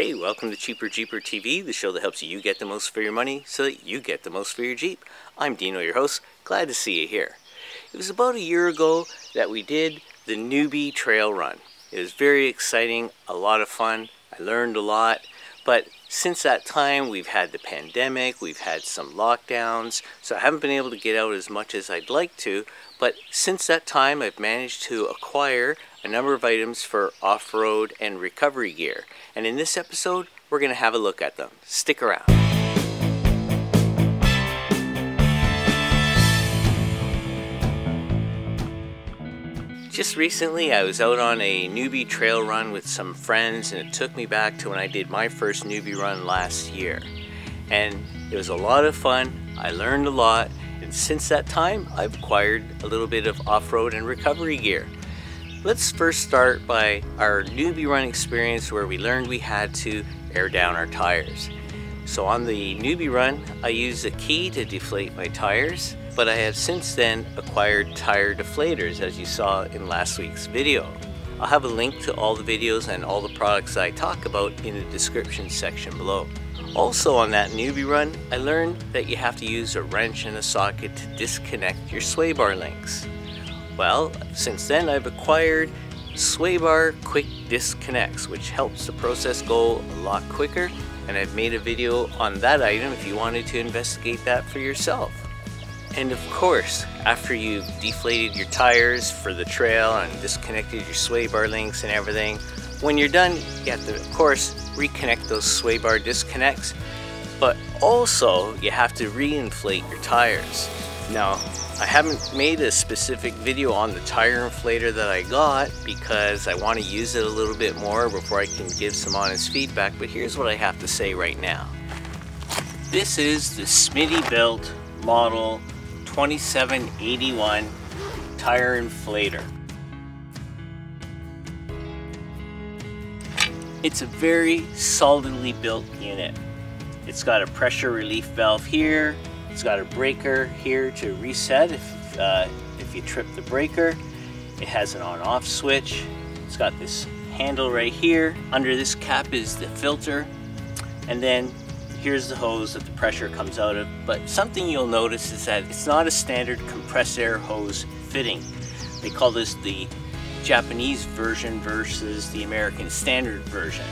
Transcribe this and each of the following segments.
Hey, welcome to Cheaper Jeeper TV, the show that helps you get the most for your money so that you get the most for your Jeep. I'm Dino, your host. Glad to see you here. It was about a year ago that we did the newbie trail run. It was very exciting, a lot of fun. I learned a lot, but since that time we've had the pandemic, we've had some lockdowns, so I haven't been able to get out as much as I'd like to, but since that time I've managed to acquire a number of items for off-road and recovery gear. And in this episode, we're going to have a look at them. Stick around. Just recently, I was out on a newbie trail run with some friends, and it took me back to when I did my first newbie run last year. And it was a lot of fun. I learned a lot. And since that time, I've acquired a little bit of off-road and recovery gear. Let's first start by our newbie run experience where we learned we had to air down our tires. So on the newbie run, I used a key to deflate my tires, but I have since then acquired tire deflators, as you saw in last week's video. I'll have a link to all the videos and all the products that I talk about in the description section below. Also on that newbie run, I learned that you have to use a wrench and a socket to disconnect your sway bar links. Well, since then I've acquired sway bar quick disconnects, which helps the process go a lot quicker, and I've made a video on that item if you wanted to investigate that for yourself. And of course, after you've deflated your tires for the trail and disconnected your sway bar links and everything, when you're done, you have to, of course, reconnect those sway bar disconnects, but also you have to reinflate your tires. Now, I haven't made a specific video on the tire inflator that I got because I want to use it a little bit more before I can give some honest feedback, but here's what I have to say right now. This is the Smittybilt model 2781 tire inflator. It's a very solidly built unit. It's got a pressure relief valve here. It's got a breaker here to reset if you trip the breaker. It has an on-off switch. It's got this handle right here. Under this cap is the filter. And then here's the hose that the pressure comes out of. But something you'll notice is that it's not a standard compressed air hose fitting. They call this the Japanese version versus the American standard version.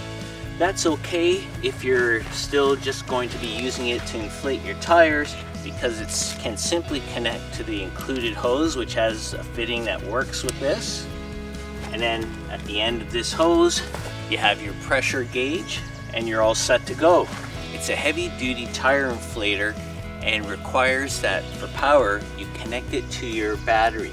That's okay if you're still just going to be using it to inflate your tires, because it can simply connect to the included hose, which has a fitting that works with this. And then at the end of this hose, you have your pressure gauge and you're all set to go. It's a heavy duty tire inflator and requires that for power, you connect it to your battery.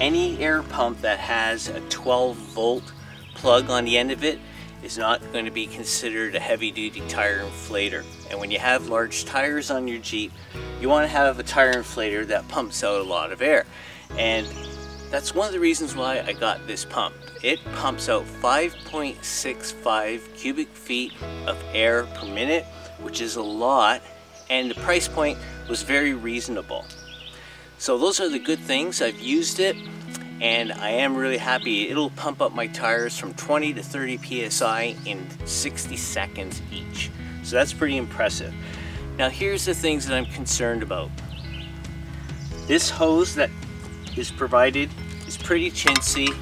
Any air pump that has a 12 volt plug on the end of it is not going to be considered a heavy duty tire inflator. And when you have large tires on your Jeep, you want to have a tire inflator that pumps out a lot of air. And that's one of the reasons why I got this pump. It pumps out 5.65 cubic feet of air per minute, which is a lot, and the price point was very reasonable. So those are the good things. I've used it, and I am really happy. It'll pump up my tires from 20 to 30 PSI in 60 seconds each. So that's pretty impressive. Now here's the things that I'm concerned about. This hose that is provided is pretty chintzy,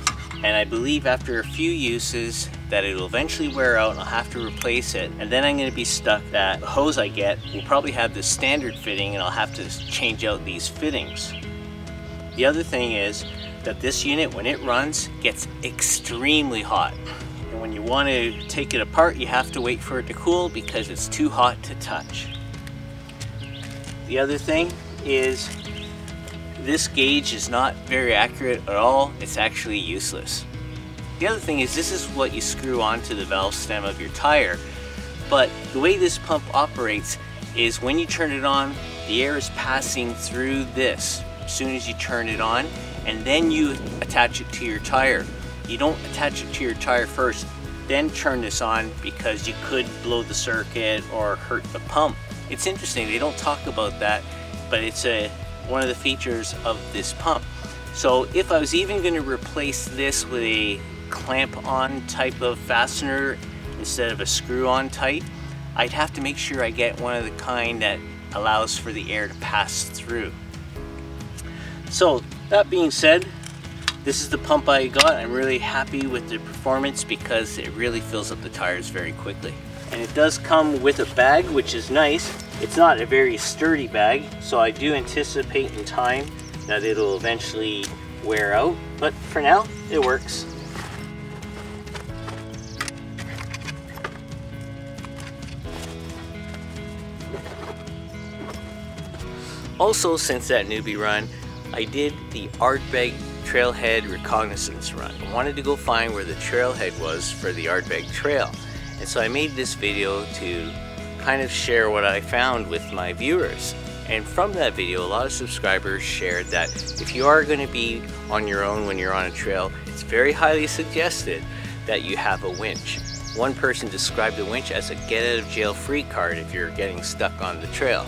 and I believe after a few uses that it'll eventually wear out and I'll have to replace it. And then I'm gonna be stuck that the hose I get will probably have the standard fitting and I'll have to change out these fittings. The other thing is that this unit, when it runs, gets extremely hot, and when you want to take it apart you have to wait for it to cool because it's too hot to touch. The other thing is this gauge is not very accurate at all. It's actually useless. The other thing is this is what you screw onto the valve stem of your tire, but the way this pump operates is when you turn it on, the air is passing through this as soon as you turn it on, and then you attach it to your tire. You don't attach it to your tire first, then turn this on, because you could blow the circuit or hurt the pump. It's interesting, they don't talk about that, but it's one of the features of this pump. So if I was even gonna replace this with a clamp on type of fastener, instead of a screw-on tight, I'd have to make sure I get one of the kind that allows for the air to pass through. So that being said, this is the pump I got. I'm really happy with the performance because it really fills up the tires very quickly. And it does come with a bag, which is nice. It's not a very sturdy bag, so I do anticipate in time that it'll eventually wear out, but for now, it works. Also, since that newbie run, I did the Ardbeg Trailhead reconnaissance run. I wanted to go find where the trailhead was for the Ardbeg Trail. And so I made this video to kind of share what I found with my viewers. And from that video, a lot of subscribers shared that if you are going to be on your own when you're on a trail, it's very highly suggested that you have a winch. One person described the winch as a get out of jail free card if you're getting stuck on the trail.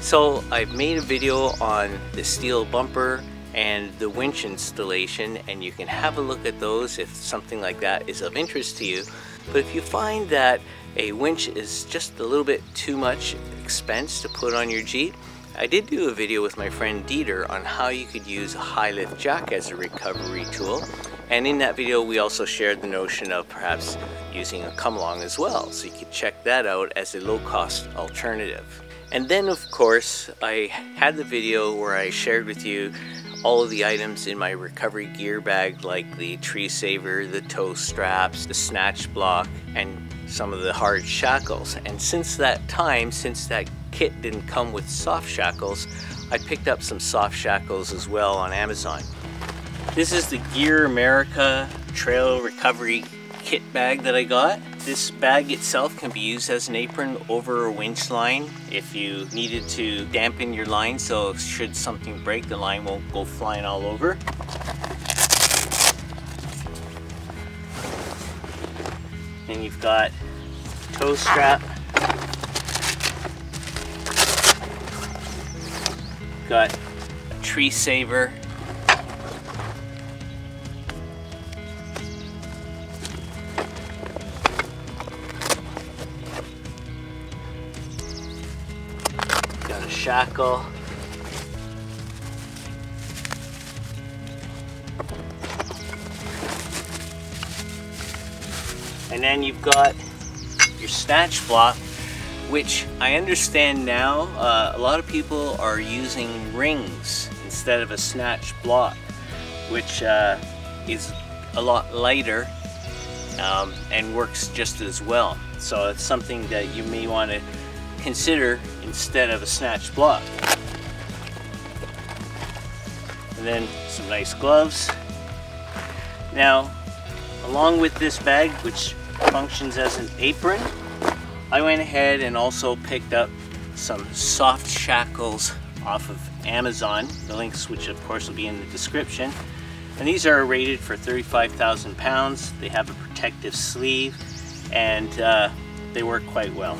So I've made a video on the steel bumper and the winch installation, and you can have a look at those if something like that is of interest to you. But if you find that a winch is just a little bit too much expense to put on your Jeep, I did do a video with my friend Dieter on how you could use a high lift jack as a recovery tool. And in that video, we also shared the notion of perhaps using a come along as well. So you could check that out as a low cost alternative. And then of course, I had the video where I shared with you all of the items in my recovery gear bag, like the tree saver, the toe straps, the snatch block, and some of the hard shackles. And since that time, since that kit didn't come with soft shackles, I picked up some soft shackles as well on Amazon. This is the Gear America Trail Recovery Kit bag that I got. This bag itself can be used as an apron over a winch line if you needed to dampen your line, so should something break, the line won't go flying all over. Then you've got toe strap, got a tree saver, shackle, and then you've got your snatch block, which I understand now a lot of people are using rings instead of a snatch block, which is a lot lighter and works just as well. So it's something that you may want to consider instead of a snatch block. And then some nice gloves. Now, along with this bag, which functions as an apron, I went ahead and also picked up some soft shackles off of Amazon, the links which of course will be in the description. And these are rated for 35,000 pounds. They have a protective sleeve, and they work quite well.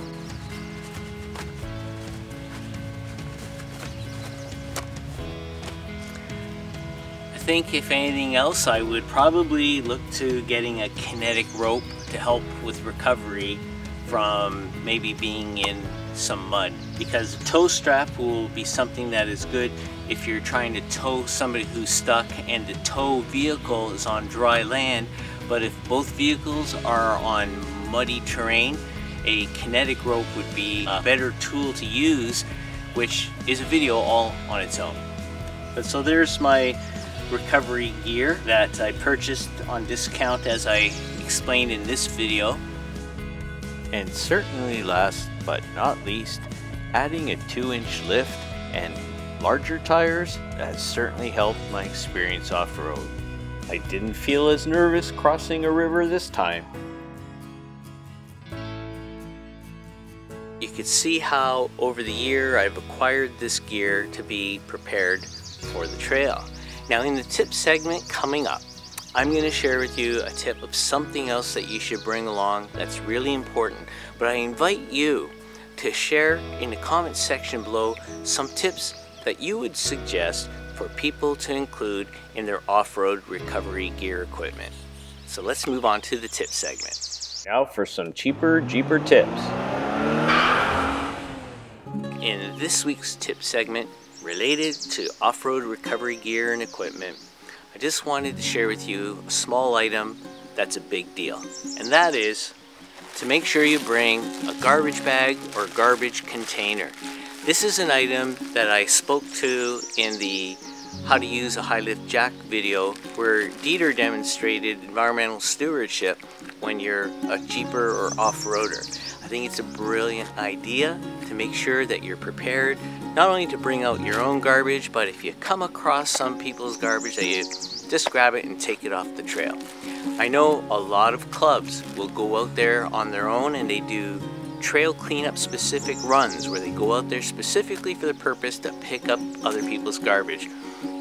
I think if anything else, I would probably look to getting a kinetic rope to help with recovery from maybe being in some mud, because a tow strap will be something that is good if you're trying to tow somebody who's stuck and the tow vehicle is on dry land. But if both vehicles are on muddy terrain, a kinetic rope would be a better tool to use, which is a video all on its own. But so there's my recovery gear that I purchased on discount, as I explained in this video. And certainly last but not least, adding a 2-inch lift and larger tires has certainly helped my experience off-road. I didn't feel as nervous crossing a river this time. You can see how over the year I've acquired this gear to be prepared for the trail. Now, in the tip segment coming up, I'm going to share with you a tip of something else that you should bring along that's really important. But I invite you to share in the comments section below some tips that you would suggest for people to include in their off-road recovery gear equipment. So let's move on to the tip segment. Now for some cheaper Jeeper tips. In this week's tip segment, related to off-road recovery gear and equipment, I just wanted to share with you a small item that's a big deal, and that is to make sure you bring a garbage bag or garbage container. This is an item that I spoke to in the How to Use a High Lift Jack video, where Dieter demonstrated environmental stewardship when you're a Jeeper or off-roader. I think it's a brilliant idea to make sure that you're prepared, not only to bring out your own garbage, but if you come across some people's garbage, that you just grab it and take it off the trail. I know a lot of clubs will go out there on their own and they do trail cleanup specific runs where they go out there specifically for the purpose to pick up other people's garbage.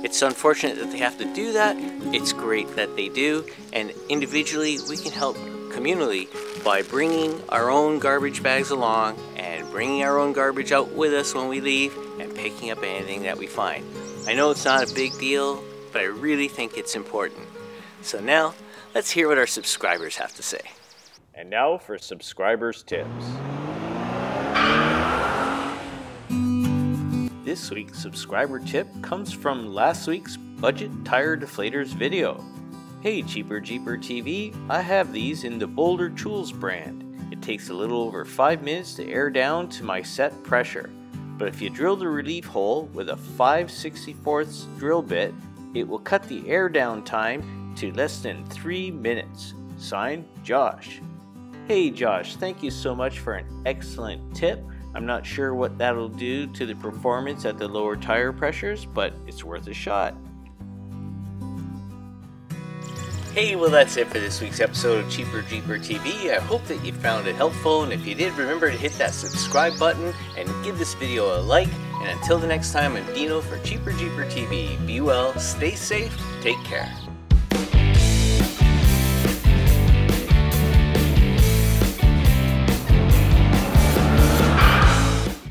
It's unfortunate that they have to do that. It's great that they do, and individually we can help communally by bringing our own garbage bags along and bringing our own garbage out with us when we leave and picking up anything that we find. I know it's not a big deal, but I really think it's important. So now let's hear what our subscribers have to say. And now for subscribers' tips. This week's subscriber tip comes from last week's budget tire deflators video. Hey Cheaper Jeeper TV, I have these in the Boulder Tools brand. It takes a little over 5 minutes to air down to my set pressure, but if you drill the relief hole with a 5/64 drill bit, it will cut the air down time to less than 3 minutes. Signed, Josh. Hey Josh, thank you so much for an excellent tip. I'm not sure what that'll do to the performance at the lower tire pressures, but it's worth a shot. Hey, well that's it for this week's episode of Cheaper Jeeper TV. I hope that you found it helpful, and if you did, remember to hit that subscribe button and give this video a like. And until the next time, I'm Dino for Cheaper Jeeper TV. Be well, stay safe, take care.